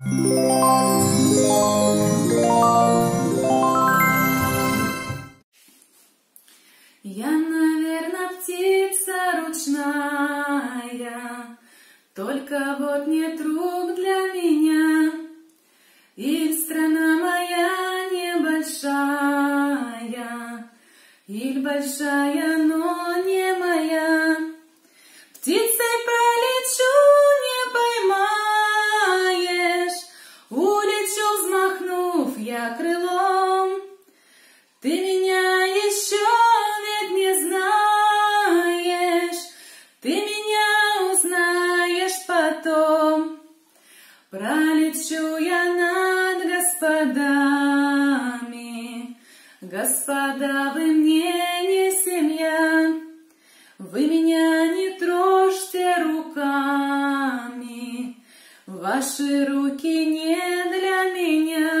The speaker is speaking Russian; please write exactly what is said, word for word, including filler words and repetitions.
Я, наверное, птица ручная, только вот нет рук для меня. И страна моя небольшая, или большая, но не моя. Птицей полечу, не поймаешь, улечу, взмахнув я крылом. Ты меня еще ведь не знаешь, ты меня узнаешь потом. Пролечу я над господами, господа, вы мне не семья, вы меня не трожьте руками, ваши руки не для меня.